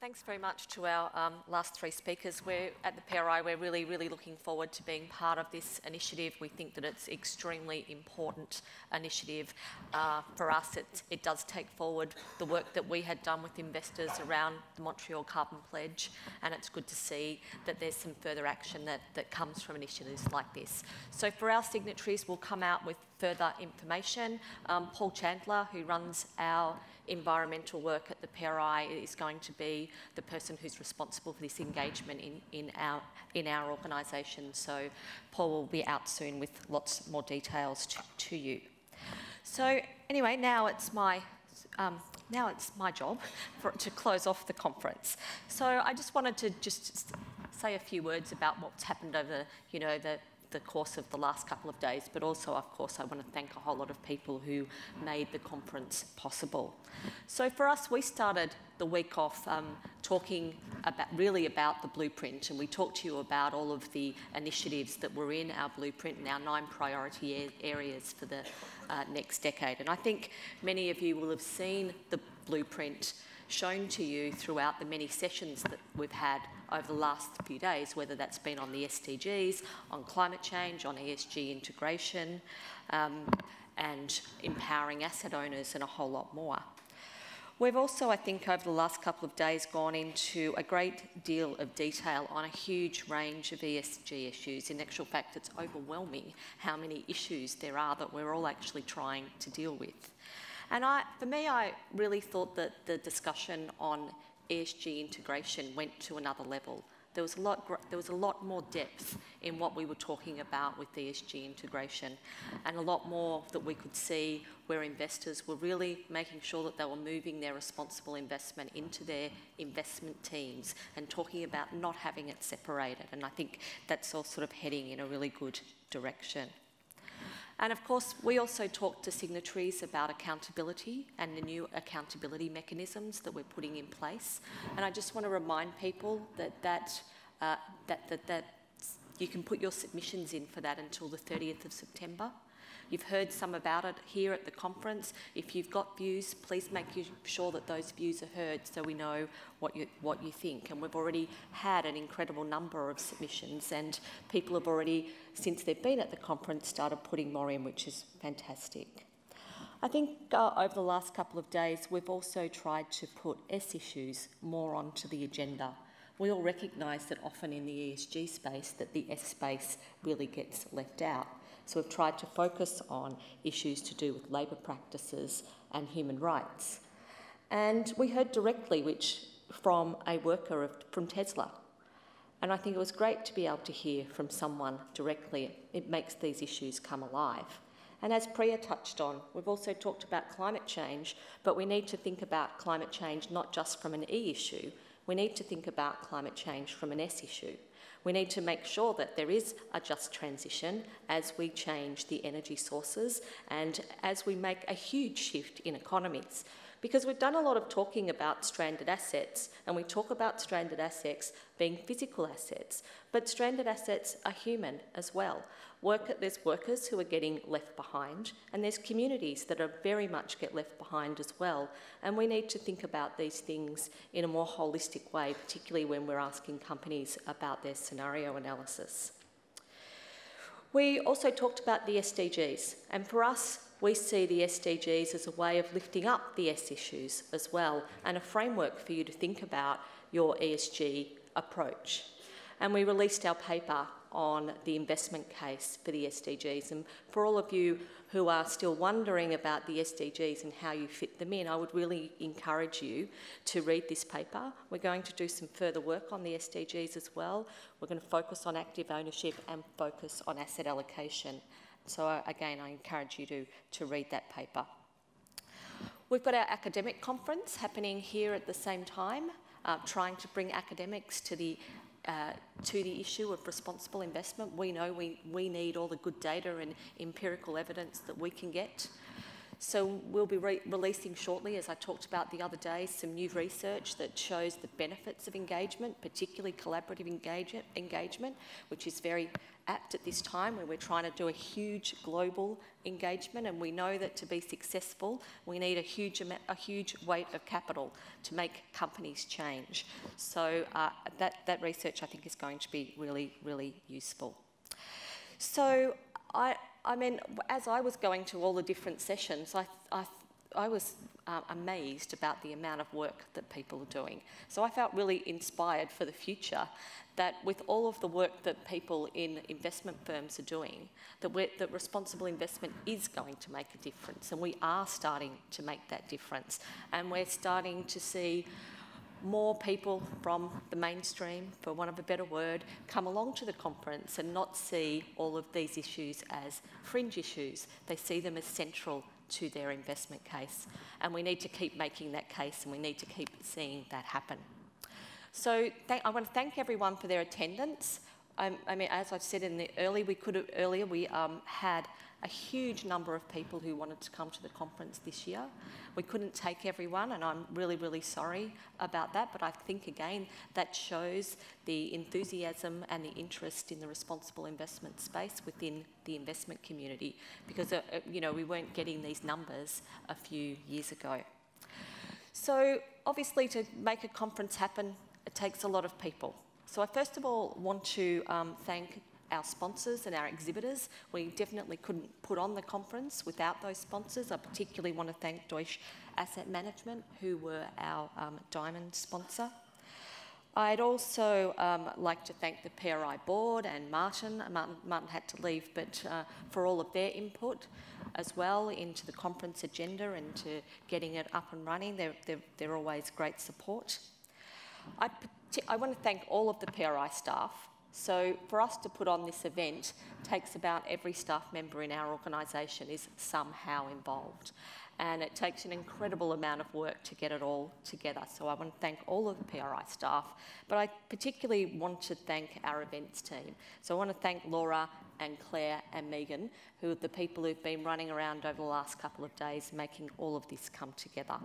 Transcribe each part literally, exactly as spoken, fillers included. Thanks very much to our um, last three speakers. We're at the P R I, we're really, really looking forward to being part of this initiative. We think that it's an extremely important initiative uh, for us. It, it does take forward the work that we had done with investors around the Montreal Carbon Pledge, and it's good to see that there's some further action that, that comes from initiatives like this. So for our signatories, we'll come out with further information. Um, Paul Chandler, who runs our environmental work at the P R I, is going to be the person who's responsible for this engagement in, in our, in our organisation. So Paul will be out soon with lots more details to, to you. So anyway, now it's my, um, now it's my job for, to close off the conference. So I just wanted to just say a few words about what's happened over, you know, the the course of the last couple of days, but also, of course, I want to thank a whole lot of people who made the conference possible. So for us, we started the week off um, talking about, really about the blueprint, and we talked to you about all of the initiatives that were in our blueprint and our nine priority areas for the uh, next decade. And I think many of you will have seen the blueprint shown to you throughout the many sessions that we've had over the last few days, whether that's been on the S D Gs, on climate change, on E S G integration, um, and empowering asset owners, and a whole lot more. We've also, I think, over the last couple of days gone into a great deal of detail on a huge range of E S G issues. In actual fact, it's overwhelming how many issues there are that we're all actually trying to deal with. And I, for me, I really thought that the discussion on E S G integration went to another level. There was a lot, there was a lot more depth in what we were talking about with E S G integration, and a lot more that we could see where investors were really making sure that they were moving their responsible investment into their investment teams and talking about not having it separated. And I think that's all sort of heading in a really good direction. And of course, we also talked to signatories about accountability and the new accountability mechanisms that we're putting in place. And I just want to remind people that that, uh, that, that, that you can put your submissions in for that until the thirtieth of September. You've heard some about it here at the conference. If you've got views, please make sure that those views are heard so we know what you, what you think. And we've already had an incredible number of submissions, and people have already, since they've been at the conference, started putting more in, which is fantastic. I think uh, over the last couple of days, we've also tried to put S issues more onto the agenda. We all recognise that often in the E S G space that the S space really gets left out. So we've tried to focus on issues to do with labour practices and human rights. And we heard directly which, from a worker of, from Tesla. And I think it was great to be able to hear from someone directly. It makes these issues come alive. And as Priya touched on, we've also talked about climate change, but we need to think about climate change not just from an E issue. We need to think about climate change from an S issue. We need to make sure that there is a just transition as we change the energy sources and as we make a huge shift in economies. Because we've done a lot of talking about stranded assets, and we talk about stranded assets being physical assets, but stranded assets are human as well. Work, there's workers who are getting left behind, and there's communities that are very much get left behind as well. And we need to think about these things in a more holistic way, particularly when we're asking companies about their scenario analysis. We also talked about the S D Gs, and for us, we see the S D Gs as a way of lifting up the S issues as well, and a framework for you to think about your E S G approach. And we released our paper on the investment case for the S D Gs. And for all of you who are still wondering about the S D Gs and how you fit them in, I would really encourage you to read this paper. We're going to do some further work on the S D Gs as well. We're going to focus on active ownership and focus on asset allocation. So again, I encourage you to, to read that paper. We've got our academic conference happening here at the same time, uh, trying to bring academics to the Uh, to the issue of responsible investment. We know we, we need all the good data and empirical evidence that we can get. So we'll be re releasing shortly, as I talked about the other day, some new research that shows the benefits of engagement, particularly collaborative engage engagement, which is very apt at this time when we're trying to do a huge global engagement, and we know that to be successful, we need a huge, a huge weight of capital to make companies change. So uh, that, that research, I think, is going to be really, really useful. So I, I mean, as I was going to all the different sessions, I, I, I was uh, amazed about the amount of work that people are doing. So I felt really inspired for the future that with all of the work that people in investment firms are doing, that, we're, that responsible investment is going to make a difference, and we are starting to make that difference. And we're starting to see more people from the mainstream, for want of a better word, come along to the conference and not see all of these issues as fringe issues. They see them as central to their investment case. And we need to keep making that case, and we need to keep seeing that happen. So I want to thank everyone for their attendance. I, I mean, as I've said in the early, we could have, earlier, we um, had a huge number of people who wanted to come to the conference this year. We couldn't take everyone, and I'm really, really sorry about that, but I think, again, that shows the enthusiasm and the interest in the responsible investment space within the investment community, because, uh, you know, we weren't getting these numbers a few years ago. So, obviously, to make a conference happen, it takes a lot of people. So I first of all want to um, thank our sponsors and our exhibitors. We definitely couldn't put on the conference without those sponsors. I particularly want to thank Deutsche Asset Management, who were our um, diamond sponsor. I'd also um, like to thank the P R I board and Martin. Martin, Martin had to leave, but uh, for all of their input as well into the conference agenda and to getting it up and running. They're, they're, they're always great support. I, I want to thank all of the P R I staff. So for us to put on this event takes about every staff member in our organisation is somehow involved. And it takes an incredible amount of work to get it all together. So I want to thank all of the P R I staff, but I particularly want to thank our events team. So I want to thank Laura and Claire and Megan, who are the people who've been running around over the last couple of days making all of this come together.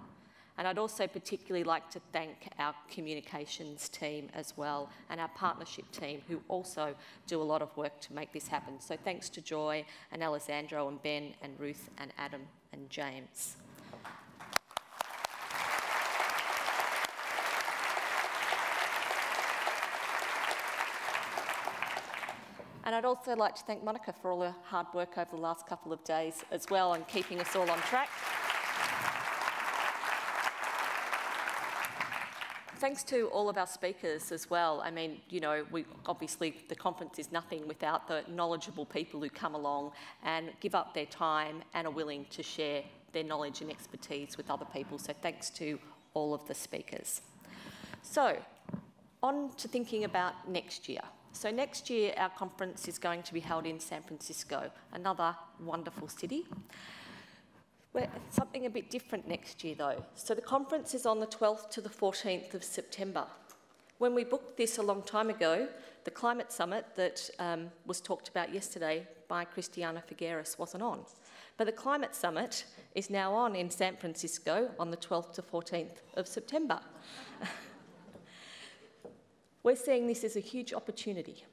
And I'd also particularly like to thank our communications team as well, and our partnership team, who also do a lot of work to make this happen. So thanks to Joy and Alessandro and Ben and Ruth and Adam and James. And I'd also like to thank Monica for all her hard work over the last couple of days as well, and keeping us all on track. Thanks to all of our speakers as well. I mean, you know, we obviously the conference is nothing without the knowledgeable people who come along and give up their time and are willing to share their knowledge and expertise with other people. So thanks to all of the speakers. So on to thinking about next year. So next year our conference is going to be held in San Francisco, another wonderful city. Well, something a bit different next year, though. So the conference is on the twelfth to the fourteenth of September. When we booked this a long time ago, the climate summit that um, was talked about yesterday by Christiana Figueres wasn't on. But the climate summit is now on in San Francisco on the twelfth to fourteenth of September. We're seeing this as a huge opportunity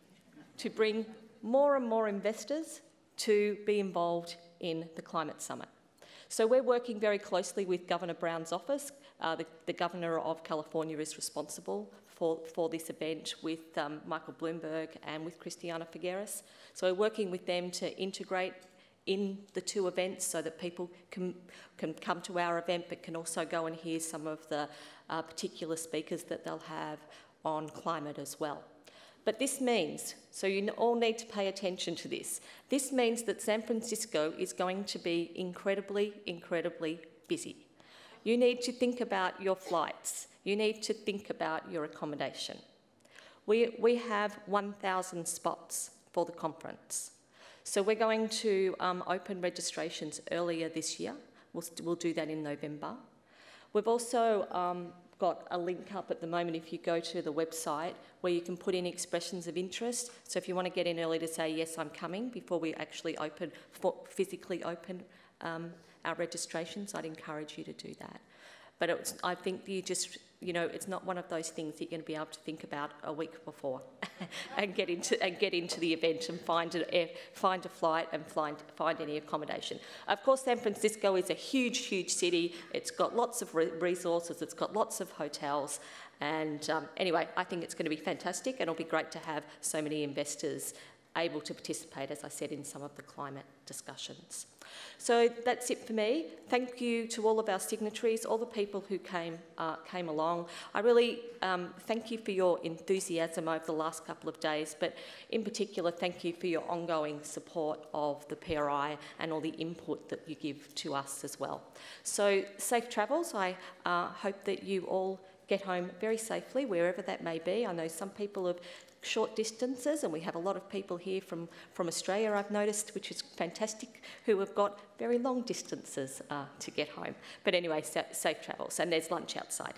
to bring more and more investors to be involved in the climate summit. So we're working very closely with Governor Brown's office. Uh, the, the Governor of California is responsible for, for this event with um, Michael Bloomberg and with Christiana Figueres. So we're working with them to integrate in the two events so that people can, can come to our event but can also go and hear some of the uh, particular speakers that they'll have on climate as well. But this means, so you all need to pay attention to this, this means that San Francisco is going to be incredibly, incredibly busy. You need to think about your flights. You need to think about your accommodation. We, we have one thousand spots for the conference. So we're going to um, open registrations earlier this year. We'll, we'll do that in November. We've also um, got a link up at the moment if you go to the website where you can put in expressions of interest. So if you want to get in early to say, yes, I'm coming, before we actually open, physically open um, our registrations, I'd encourage you to do that. But it's, I think you just, you know, it's not one of those things that you're going to be able to think about a week before and get into and get into the event and find an air, find a flight and find find any accommodation. Of course, San Francisco is a huge, huge city. It's got lots of re resources. It's got lots of hotels. And um, anyway, I think it's going to be fantastic, and it'll be great to have so many investors able to participate, as I said, in some of the climate discussions. So that's it for me. Thank you to all of our signatories, all the people who came, uh, came along. I really um, thank you for your enthusiasm over the last couple of days, but in particular, thank you for your ongoing support of the P R I and all the input that you give to us as well. So safe travels. I uh, hope that you all get home very safely, wherever that may be. I know some people have short distances, and we have a lot of people here from, from Australia, I've noticed, which is fantastic, who have got very long distances uh, to get home. But anyway, sa- safe travels, and there's lunch outside.